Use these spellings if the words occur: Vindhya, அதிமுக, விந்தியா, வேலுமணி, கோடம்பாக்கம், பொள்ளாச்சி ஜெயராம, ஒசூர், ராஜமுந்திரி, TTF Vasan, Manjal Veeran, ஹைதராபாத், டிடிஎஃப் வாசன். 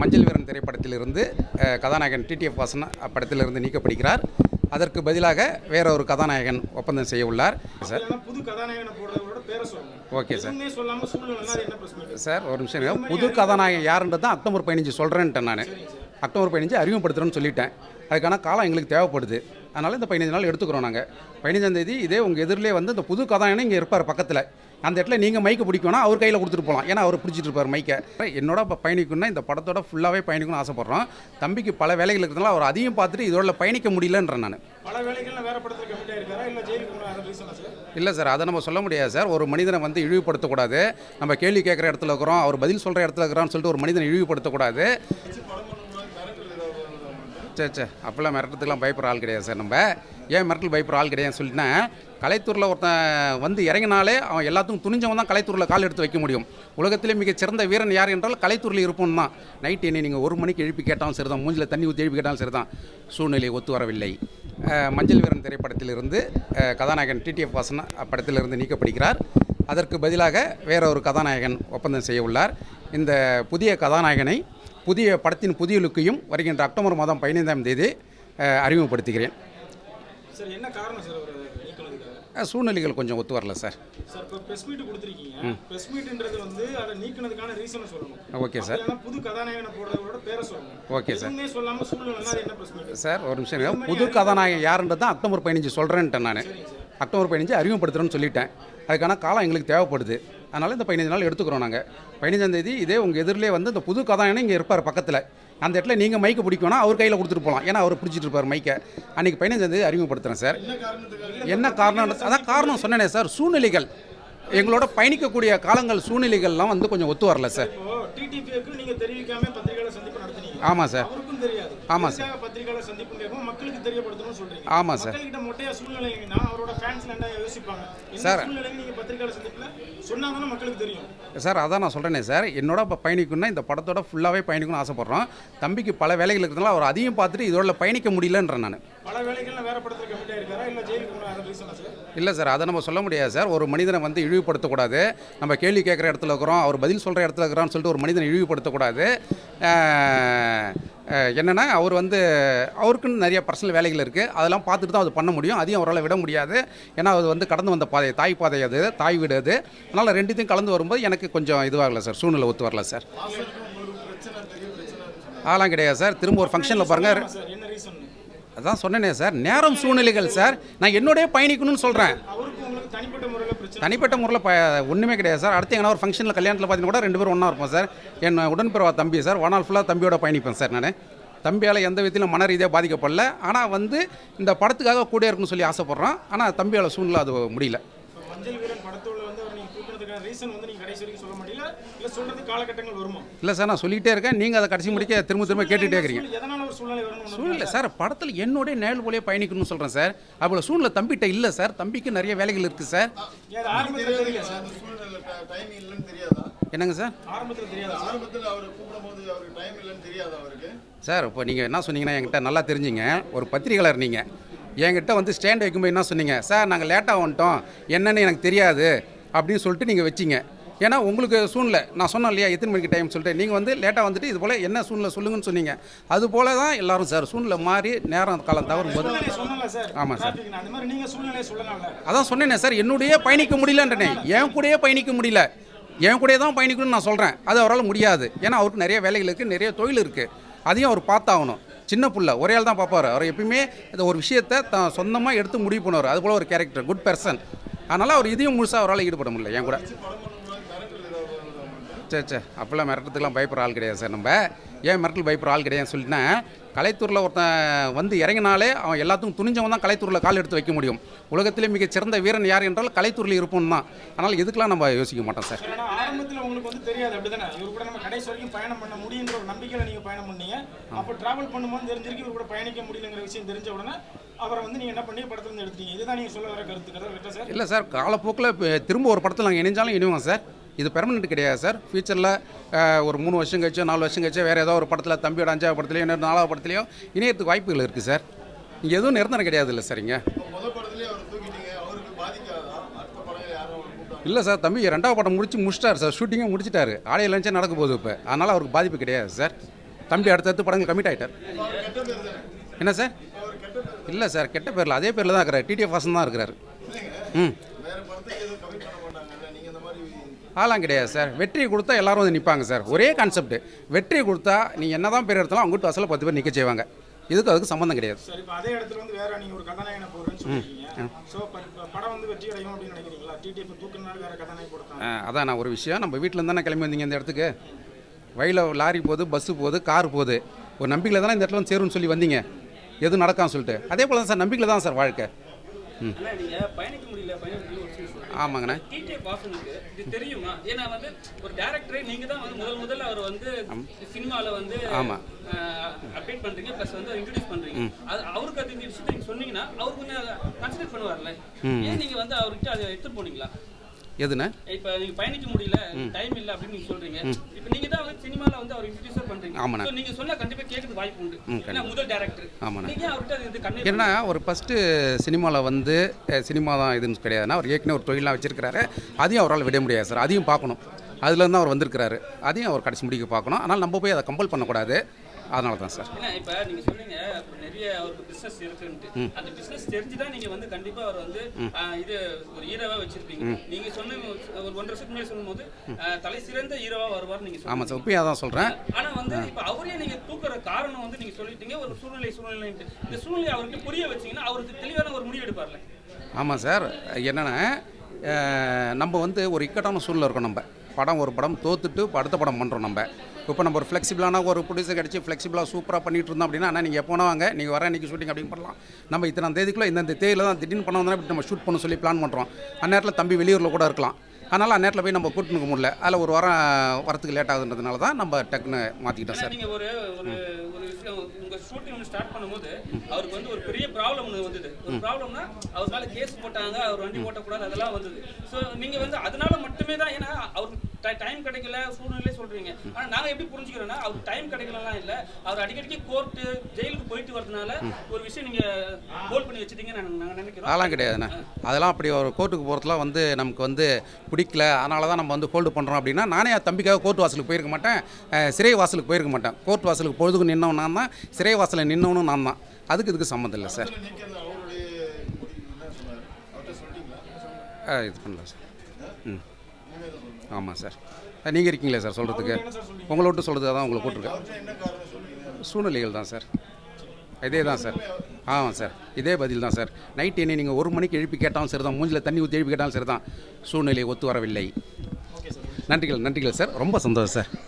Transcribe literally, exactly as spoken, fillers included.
மஞ்சள் வீரன் திரைப்படத்திலிருந்து கதாநாயகன் டிடிஎஃப் வாசன் படத்திலிருந்து நீக்கப்படுகிறார். அதற்கு பதிலாக வேற ஒரு கதாநாயகன் ஒப்பந்தம் செய்ய உள்ளார். சார் புது கதாநாயகனை போடுறதோட பேரை சொல்லுங்க. Okay sir. இன்னும் சொல்லாம சூழ்நிலைனால என்ன பிரச்சனை சார்? ஒரு நிமிஷம். புது கதாநாயகன் யாருன்றது தான் அக்டோபர் பதினைஞ்சு சொல்றேன்ட்ட நான். அக்டோபர் பதினைஞ்சு அறிமுகப்படுத்துறேன்னு சொல்லிட்டேன். அதுக்கான காலம் எங்களுக்கு தேவைப்படுது. அதனால் இந்த பதினைஞ்சு நாள் எடுத்துக்கிறோம் நாங்கள். பதினைஞ்சாந்தேதி இதே உங்கள் எதிரிலே வந்து இந்த புது கதாநாயகன் இங்கே இருப்பார் பக்கத்தில். அந்த இடத்துல நீங்கள் மைக்கை பிடிக்கணும்னா அவர் கையில் கொடுத்துட்டு போகலாம். ஏன்னா அவர் பிடிச்சிட்டு இருப்பார் மைக்கை. என்னோட பயணிக்கணும்னா இந்த படத்தோட ஃபுல்லாகவே பயணிக்கணும்னு ஆசைப்பட்றோம். தம்பிக்கு பல வேலைகள் இருக்கிறதுனால அவர் அதையும் பார்த்துட்டு இதோட பயணிக்க முடியலன்றேன் நான். பல வேலைகள்லாம் வேறு படத்தில் கம்மிட்டாக இருக்காரா இல்லை ஜெயிலுக்கு? இல்லை சார், அதை நம்ம சொல்ல முடியாது சார். ஒரு மனிதனை வந்து இழிவுபடுத்தக்கூடாது. நம்ம கேள்வி கேட்குற இடத்துல இருக்கிறோம், அவர் பதில் சொல்கிற இடத்துல இருக்கிறான்னு சொல்லிட்டு ஒரு மனிதனை இழிவுபடுத்தக்கூடாது. சே சே அப்போல்லாம் மிரட்டத்துக்குலாம் பயப்படுற ஆள் கிடையாது சார். நம்ம ஏன் மிரட்டல் பயப்படுற ஆள் கிடையாதுன்னு சொல்லிட்டுனா, கலைத்தூரில் ஒருத்தன் வந்து இறங்கினாலே அவன் எல்லாத்துக்கும் துணிஞ்சவன் தான் கலைத்தூரில் கால் எடுத்து வைக்க முடியும். உலகத்திலே மிகச்சிறந்த வீரன் யார் என்றால் கலைத்தூரில் இருப்போம் தான். நைட்டு என்னை நீங்கள் ஒரு மணிக்கு எழுப்பி கேட்டாலும் சரிதான், மூஞ்சில் தண்ணி ஊற்றி எழுப்பி கேட்டாலும் சரிதான், சூழ்நிலை ஒத்து வரவில்லை. மஞ்சள் வீரன் திரைப்படத்திலிருந்து கதாநாயகன் டிடிஎஃப் வாசன் படத்திலிருந்து நீக்கப்படுகிறார். அதற்கு பதிலாக வேற ஒரு கதாநாயகன் ஒப்பந்தம் செய்ய உள்ளார். இந்த புதிய கதாநாயகனை புதிய படத்தின் புதிய லுக்கையும் வருகின்ற அக்டோபர் மாதம் பதினைந்தாம் தேதி அறிமுகப்படுத்துகிறேன். சார் என்ன காரணம் சார்? ஒரு நீக்கினதுக்காக சூழ்நிலைகள் கொஞ்சம் ஒத்து வரல சார். சார் இப்போ பிரஸ் மீட் கொடுத்துருக்கீங்க. பிரஸ் மீட்ன்றது வந்து அதை நீக்கினதுக்கான ரீசன் சொல்லணும். Okay sir. புது கதாநாயகனை போடுறதோட பேரை சொல்லுங்க. Okay sir. இன்னும் சொல்லாம சூழ்நிலைனால என்ன பிரஸ் மீட் சார்? ஒரு நிமிஷம். புது கதாநாயகன் யாருன்றது தான் அக்டோபர் பதினைஞ்சு சொல்கிறேன்ட்டேன் நான். அக்டோபர் பதினைஞ்சு அறிமுகப்படுத்துகிறேன்னு சொல்லிட்டேன். அதுக்கான காலம் எங்களுக்கு தேவைப்படுது. அதனால் இந்த பதினைஞ்சு நாள் எடுத்துக்கிறோம் நாங்கள். பதினைஞ்சாந்தேதி இதே உங்கள் எதிரிலே வந்து இந்த புது கதாநாயகன் இங்கே இருப்பார் பக்கத்தில். அந்த இடத்துல நீங்கள் மைக்கை பிடிக்கணும்னா அவர் கையில் கொடுத்துட்டு போகலாம். ஏன்னா அவர் பிடிச்சிட்டு இருப்பார் மைக்கை. அன்றைக்கி பதினைஞ்சாந்தேதி அறிமுகப்படுத்துகிறேன் சார். என்ன காரணம்? அதான் காரணம் சொன்னேனே சார், சூழ்நிலைகள். எங்களோட பயணிக்கக்கூடிய காலங்கள் சூழ்நிலைகள்லாம் வந்து கொஞ்சம் ஒத்து வரல சார். ஆமாம் சார். ஆமாம் சார். ஆமாம் சார். சார் சார் அதான் நான் சொல்கிறேனே சார், என்னோட பயணிக்கணும்னா இந்த படத்தோட ஃபுல்லாகவே பயணிக்கணும்னு ஆசைப்பட்றோம். தம்பிக்கு பல வேலைகள் இருக்கிறதுனால அவர் அதையும் பார்த்துட்டு இதோட பயணிக்க முடியலன்றேன் நான். இல்லை சார், அதை நம்ம சொல்ல முடியாது சார். ஒரு மனிதனை வந்து இழிவுபடுத்தக்கூடாது. நம்ம கேள்வி கேட்குற இடத்துல இருக்கிறோம், அவர் பதில் சொல்கிற இடத்துல இருக்கிறான்னு சொல்லிட்டு ஒரு மனிதனை இழிவுபடுத்தக்கூடாது. என்னென்னா அவர் வந்து அவருக்குன்னு நிறைய பர்சனல் வேலைகள் இருக்குது. அதெல்லாம் பார்த்துட்டு தான் அது பண்ண முடியும். அதையும் அவரால் விட முடியாது. ஏன்னா அது வந்து கடந்து வந்த பாதை, தாய் பாதை, அது தாய் வீடு. அது அதனால் ரெண்டுத்தையும் கலந்து வரும்போது எனக்கு கொஞ்சம் இதுவாகலை சார், சூழ்நிலை ஒத்து வரல சார். அதெல்லாம் கிடையாது சார். திரும்ப ஒரு ஃபங்க்ஷனில் பாருங்கள். அதான் சொன்னேனே சார், நேரம் சூழ்நிலைகள் சார். நான் என்னோடய பயணிக்கணும்னு சொல்கிறேன். தனிப்பட்ட முறையில் ப ஒன்றுமே கிடையாது சார். அடுத்து எங்கன்னா ஒரு ஃபங்க்ஷனில், கல்யாணத்தில் பார்த்தீங்கன்னா கூட ரெண்டு பேரும் ஒன்றா இருப்போம் சார். என் உடன்பிறவா தம்பி சார். ஒன் நாள் ஃபுல்லாக தம்பியோட பயணிப்பேன் சார் நான். தம்பியால் எந்த விதத்திலும் மன ரீதியாக பாதிக்கப்படல. ஆனால் வந்து இந்த படத்துக்காக கூட இருக்குன்னு சொல்லி ஆசைப்பட்றோம். ஆனால் தம்பியால் சூழ்நிலை அது முடியல. இல்லை சார், நான் சொல்லிகிட்டே இருக்கேன். நீங்கள் அதை கடைசி முடிக்க திரும்ப திரும்ப கேட்டுகிட்டே இருக்கிறீங்க. சூழ்நிலை சார், படத்தில் என்னுடைய நேல் போலே பயணிக்கணும்னு சொல்கிறேன் சார். அப்போ சூழ்நிலை தம்பிகிட்ட இல்லை சார். தம்பிக்கு நிறைய வேலைகள் இருக்குது சார். என்னங்க சார்? சார் இப்போ நீங்கள் என்ன சொன்னீங்கன்னா என்கிட்ட நல்லா தெரிஞ்சுங்க. ஒரு பத்திரிகையாளர் நீங்கள். என்கிட்ட வந்து ஸ்டாண்ட் வைக்கும்போது என்ன சொன்னீங்க சார்? நாங்கள் லேட்டாக வந்துட்டோம், என்னென்னு எனக்கு தெரியாது அப்படின்னு சொல்லிட்டு நீங்கள் வச்சிங்க. ஏன்னா உங்களுக்கு சூழ்நிலை நான் சொன்னேன் இல்லையா, எத்தனை மணிக்கு டைம் சொல்லிட்டு நீங்கள் வந்து லேட்டாக வந்துட்டு இது போல் என்ன சூழ்நிலை சொல்லுங்கன்னு சொன்னீங்க. அது போல தான் எல்லோரும் சார். சூழ்நிலை மாறி நேரம் காலம் தவறும் போது. ஆமாம் சார். அதான் சொன்னேன்னே சார், என்னுடைய பயணிக்க முடியலன்றனே. என் கூடயே பயணிக்க முடியல. என் கூடயே தான் பயணிக்கணும்னு நான் சொல்கிறேன். அது அவரால் முடியாது. ஏன்னா அவருக்கு நிறைய வேலைகள் இருக்குது, நிறைய தொழில் இருக்குது. அதையும் அவர் பார்த்தாகணும். சின்ன பிள்ளை ஒரே ஆள் தான் பார்ப்பார். அவர் எப்பயுமே ஒரு விஷயத்தை தான் சொந்தமாக எடுத்து முடிவு பண்ணுவார். அதுபோல் ஒரு கேரக்டர், குட் பர்சன். அதனால் அவர் இதையும் முழுசாக அவரால் ஈடுபட முடியல என் கூட. சே சே அப்போல்லாம் மிரட்டத்துக்குலாம் பயப்படுற ஆள் கிடையாது சார். நம்ம ஏன் மிரட்டல் பயப்படுற ஆள் கிடையாதுன்னு சொல்லிட்டுனா, கலைத்தூரில் ஒருத்தன் வந்து இறங்கினாலே அவன் எல்லாத்துக்கும் துணிஞ்சவன் தான் கலைத்தூரில் கால் எடுத்து வைக்க முடியும். உலகத்திலே மிகச்சிறந்த வீரன் யார் என்றால் கலைத்தூரில் இருப்போம் தான். அதனால் எதுக்கெலாம் நம்ம யோசிக்க மாட்டோம் சார். ஆரம்பத்தில் உங்களுக்கு வந்து தெரியாது அப்படி தானே? இவர் கூட நம்ம கடைசி வரைக்கும் பயணம் பண்ண முடியுன்ற ஒரு நம்பிக்கையில் நீங்கள் பயணம் பண்ணீங்க. அப்போ ட்ராவல் பண்ணும்போது தெரிஞ்சிருக்கு இவர் கூட பயணிக்க முடியலங்கிற விஷயம் தெரிஞ்ச உடனே அவரை வந்து நீங்கள் என்ன பண்ணி படத்துலேருந்து எடுத்தீங்க. இதுதான் நீங்கள் சொல்ல வர கருத்துக்கிறது சார்? இல்லை சார், காலப்போக்கில் திரும்ப ஒரு படத்தில் நாங்கள் இணைஞ்சாலும் இணைவோம் சார். இது பெர்மனெண்ட் கிடையாது சார். ஃபியூச்சரில் ஒரு மூணு வருஷம் கழிச்சோ நாலு வருஷம் கழிச்சோ வேறு ஏதோ ஒரு படத்தில், தம்பியோட அஞ்சாவது படத்துலையோ இன்னொரு நாலாவது படத்துலையோ இணையத்துக்கு வாய்ப்புகள் இருக்குது சார். இங்கே எதுவும் நிரந்தரம் கிடையாது இல்லை சார். இங்கே இல்லை சார், தம்பி ரெண்டாவது படம் முடிச்சு முடிச்சிட்டாரு சார், ஷூட்டிங்கே முடிச்சிட்டாரு, ஆடியோ லஞ்சே நடக்க போகுது இப்போ, அதனால் அவருக்கு பாதிப்பு கிடையாது சார். தம்பி அடுத்தடுத்து படங்கள் கமிட் ஆகிட்டார். என்ன சார்? இல்லை சார், கெட்ட பேரில் அதே பேரில் தான் இருக்கிறார், டிடிஎஃப் வாசன் தான் இருக்கிறார். ம், ஆலாம் கிடையாது சார். வெற்றியை கொடுத்தா எல்லாரும் வந்து நிற்பாங்க சார். ஒரே கான்செப்ட், வெற்றியை கொடுத்தா நீ என்ன தான் பேர் எடுத்தாலும் அவங்ககிட்ட வாசலில் பத்து பேர் நிற்க செய்வாங்க. இதுக்கு அதுக்கு சம்மந்தம் கிடையாது. அதான் நான் ஒரு விஷயம், நம்ம வீட்டிலேருந்து தானே கிளம்பி வந்தீங்க இந்த இடத்துக்கு. வயலில் லாரி போகுது, பஸ்ஸு போகுது, கார் போகுது, ஒரு நம்பிக்கையில் தானே இந்த இடத்துல சேரும்னு சொல்லி வந்தீங்க, எதுவும் நடக்கான்னு சொல்லிட்டு. அதே போல் தான் சார், நம்பிக்கையில் தான் சார் வாழ்க்கை. ம், ஆமாங்கண்ணா. டிடிஎஃப் வாசனுக்கு இது தெரியுமா? ஏன்னா வந்து ஒரு டைரக்டரே நீங்கள் தான் வந்து முதல் முதல்ல அவர் வந்து சினிமாவில் வந்து ஆமாம் அப்டேட் பண்ணுறீங்க, ப்ளஸ் வந்து இன்ட்ரடியூஸ் பண்ணுறீங்க. அது அவருக்கு அது இந்த விஷயத்தை நீங்கள் சொன்னீங்கன்னா அவர் கொஞ்சம் கன்சிடர் பண்ணுவார்ல. ஏன் நீங்கள் வந்து அவர்கிட்ட அதை எடுத்துகிட்டு போனீங்களா? எதுனா இப்போ நீங்கள் பயணிக்க முடியல, டைம் இல்லை அப்படின்னு நீங்கள் சொல்கிறீங்க. இப்போ நீங்கள் தான் வந்து சினிமாவில் வந்து அவர் இன்ட்ரடியூஸ் பண்ணுறீங்க. ஆமாண்ணா, நீங்கள் சொன்னால் கண்டிப்பாக கேட்குறது வாய்ப்பு உண்டு. ஏன்னா முதல் டேரக்டர். ஆமாண்ணா, நீங்கள் அவர்கிட்ட அது கண்ணு. ஏன்னா ஒரு ஃபஸ்ட்டு சினிமாவில் வந்து சினிமா தான் இதுன்னு கிடையாதுன்னா, அவர் ஏற்கனவே ஒரு தொழிலாக வச்சுருக்கிறாரு, அதையும் அவரால் விட முடியாது சார். அதையும் பார்க்கணும், அதுலேருந்து அவர் வந்திருக்கிறாரு, அதையும் அவர் கடைசி முடிக்க பார்க்கணும். அதனால் நம்ம போய் அதை கம்பல் பண்ணக்கூடாது. அதனால தான் சார். ஏன்னா இப்போ நீங்கள் சொன்னீங்க நிறைய அவருக்கு பிஸ்னஸ் இருக்குன்ட்டு, அந்த பிஸ்னஸ் தெரிஞ்சு தான் நீங்கள் வந்து கண்டிப்பாக அவர் வந்து இது ஒரு ஹீரோவாக வச்சுருப்பீங்க. நீங்கள் சொன்ன ஒரு ஒன்றரை வருஷத்துக்கு மேலே சொல்லும்போது தலை சிறந்த ஹீரோவாக வருவார் நீங்கள் சொல்லுங்கள். ஆமாம் சார், உப்பையாக தான் சொல்கிறேன். ஆனால் வந்து இப்போ அவரே நீங்கள் தூக்குற காரணம் வந்து நீங்கள் சொல்லிட்டீங்க, ஒரு சூழ்நிலை சூழ்நிலைன்ட்டு. இந்த சூழ்நிலை அவருக்கு புரிய வச்சிங்கன்னா அவருக்கு தெளிவான ஒரு முடிவு எடுப்பார்ல. ஆமாம் சார், என்னென்னா நம்ம வந்து ஒரு இக்கட்டான சூழ்நிலை இருக்கோம். நம்ம படம் ஒரு படம் தோத்துட்டு அடுத்த படம் பண்ணுறோம். நம்ம இப்போ நம்ம ஒரு ஃப்ளெக்சிபிளான ஒரு ப்ரொடியூசர் கிடச்சி ஃப்ளெக்சிபிளாக சூப்பராக பண்ணிகிட்டு இருந்தோம் அப்படின்னா, ஆனால் நீங்கள் எப்போனா வாங்க, நீங்கள் வர இன்றைக்கி ஷூட்டிங் அப்படின்னு பண்ணலாம். நம்ம இத்தனை தேதிக்குள்ளே இந்த தேதியில் தான் திடீர்னு பண்ண வந்தோம்னா இப்படி நம்ம ஷூட் பண்ண சொல்லி பிளான் பண்ணுறோம். அந்நேரத்தில் தம்பி வெளியூரில் கூட இருக்கலாம், அதனால் அந்நேரத்தில் போய் நம்ம கூட்டினுக்க முடியல. அதில் ஒரு வாரம் வரத்துக்கு லேட் ஆகுதுன்றதுனால தான் நம்ம டக்குன்னு மாற்றிக்கிட்டோம் சார். நீங்கள் ஒரு ஒரு ஒரு விஷயம், உங்கள் ஷூட்டிங் ஒன்று ஸ்டார்ட் பண்ணும்போது அவருக்கு வந்து ஒரு பெரிய ப்ராப்ளம் ஒன்று வந்தது. ஒரு ப்ராப்ளம்னா அவருனால கேஸ் போட்டாங்க, அவர் வண்டி போட்டக்கூடாது, அதெல்லாம் வந்தது. ஸோ நீங்கள் வந்து அதனால மட்டுமே தான், ஏன்னா அவர் டைம் கிடைக்கல சூழ்நிலையே சொல்கிறீங்க. ஆனால் நாங்கள் எப்படி புரிஞ்சுக்கிறோன்னா, அவர் டைம் கிடைக்கலாம் இல்லை, அவர் அடிக்கடிக்கு கோர்ட்டு ஜெயிலுக்கு போயிட்டு வரதுனால ஒரு விஷயம் நீங்கள் கோல் பண்ணி வச்சுட்டீங்கன்னு நாங்கள் நினைக்கிறோம். அதெல்லாம் கிடையாதுண்ணா, அதெல்லாம் அப்படி ஒரு கோர்ட்டுக்கு போகிறதுலாம் வந்து நமக்கு வந்து பிடிக்கல, அதனால தான் நம்ம வந்து ஹோல்டு பண்ணுறோம் அப்படின்னா, நானே தம்பிக்காக கோர்ட் வாசலுக்கு போயிருக்க மாட்டேன், சிறை வாசலுக்கு போயிருக்க மாட்டேன். கோர்ட் வாசலுக்கு பொழுதுக்கு நின்னவன் நான் தான், சிறை வாசலில் நின்னவனும் நான் தான். அதுக்கு இதுக்கு சம்மந்தம் இல்லை சார். இது பண்ணலாம் சார். ம், ஆமாம் சார், நீங்கள் இருக்கீங்களே சார் சொல்கிறதுக்கு, உங்களை விட்டு சொல்கிறது தான் உங்களை போட்டிருக்கேன். சூழ்நிலைகள் தான் சார், இதே தான் சார். ஆமாம் சார், இதே பதில் தான் சார். நைட் என்னை நீங்கள் ஒரு மணிக்கு எழுப்பி கேட்டாலும் சரி தான், மூஞ்சில் தண்ணி ஊற்றி எழுப்பி கேட்டாலும் சரி தான், சூழ்நிலை ஒத்து வரவில்லை. நன்றிகள், நன்றிகள் சார், ரொம்ப சந்தோஷம் சார்.